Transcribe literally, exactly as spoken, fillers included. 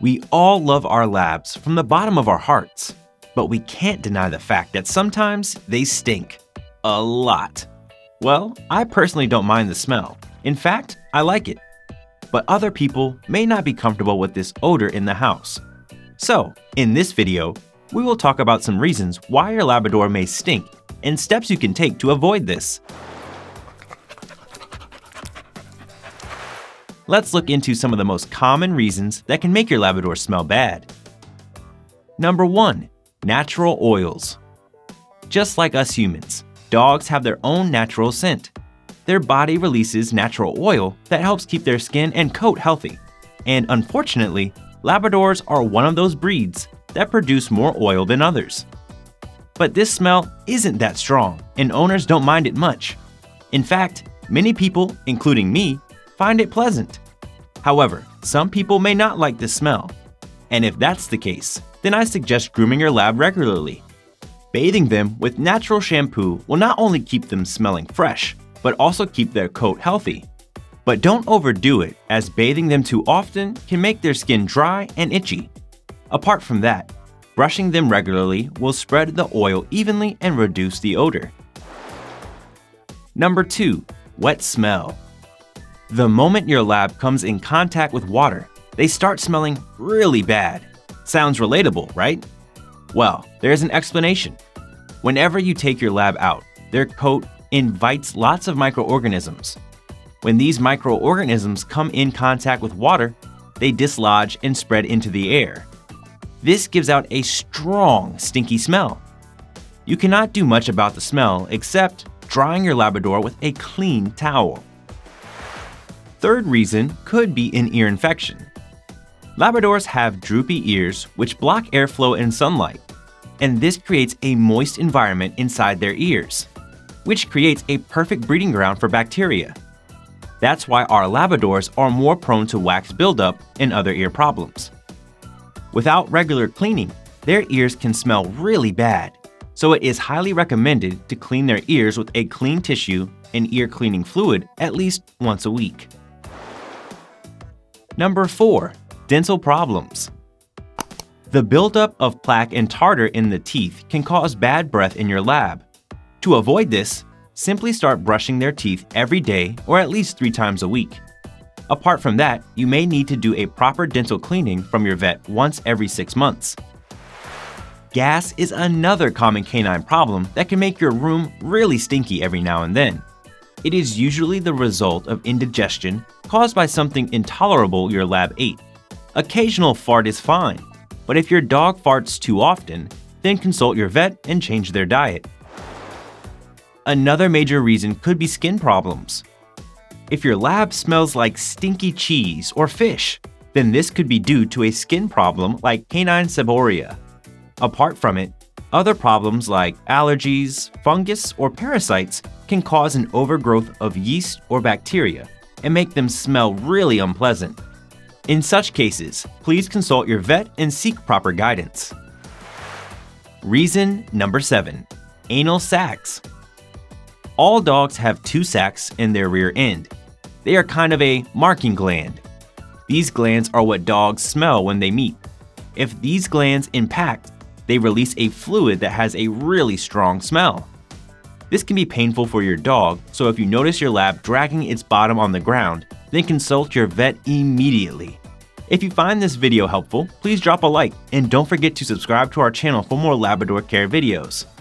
We all love our labs from the bottom of our hearts, but we can't deny the fact that sometimes they stink. A lot. Well, I personally don't mind the smell. In fact, I like it. But other people may not be comfortable with this odor in the house. So, in this video, we will talk about some reasons why your Labrador may stink and steps you can take to avoid this. Let's look into some of the most common reasons that can make your Labrador smell bad. Number one, natural oils. Just like us humans, dogs have their own natural scent. Their body releases natural oil that helps keep their skin and coat healthy. And unfortunately, Labradors are one of those breeds that produce more oil than others. But this smell isn't that strong, and owners don't mind it much. In fact, many people, including me, find it pleasant. However, some people may not like this smell. And if that's the case, then I suggest grooming your lab regularly. Bathing them with natural shampoo will not only keep them smelling fresh, but also keep their coat healthy. But don't overdo it, as bathing them too often can make their skin dry and itchy. Apart from that, brushing them regularly will spread the oil evenly and reduce the odor. Number two, wet smell. The moment your lab comes in contact with water, they start smelling really bad. Sounds relatable, right? Well, there's an explanation. Whenever you take your lab out, their coat invites lots of microorganisms. When these microorganisms come in contact with water, they dislodge and spread into the air. This gives out a strong, stinky smell. You cannot do much about the smell except drying your Labrador with a clean towel. Third reason could be an ear infection. Labradors have droopy ears which block airflow and sunlight, and this creates a moist environment inside their ears, which creates a perfect breeding ground for bacteria. That's why our Labradors are more prone to wax buildup and other ear problems. Without regular cleaning, their ears can smell really bad, so it is highly recommended to clean their ears with a clean tissue and ear cleaning fluid at least once a week. Number four, dental problems. The buildup of plaque and tartar in the teeth can cause bad breath in your lab. To avoid this, simply start brushing their teeth every day or at least three times a week. Apart from that, you may need to do a proper dental cleaning from your vet once every six months. Gas is another common canine problem that can make your room really stinky every now and then. It is usually the result of indigestion caused by something intolerable your lab ate. Occasional fart is fine, but if your dog farts too often, then consult your vet and change their diet. Another major reason could be skin problems. If your lab smells like stinky cheese or fish, then this could be due to a skin problem like canine seborrhea. Apart from it, other problems like allergies, fungus, or parasites can cause an overgrowth of yeast or bacteria and make them smell really unpleasant. In such cases, please consult your vet and seek proper guidance. Reason number seven, anal sacs. All dogs have two sacs in their rear end. They are kind of a marking gland. These glands are what dogs smell when they meet. If these glands impact, they release a fluid that has a really strong smell. This can be painful for your dog, so if you notice your lab dragging its bottom on the ground, then consult your vet immediately. If you find this video helpful, please drop a like and don't forget to subscribe to our channel for more Labrador Care videos.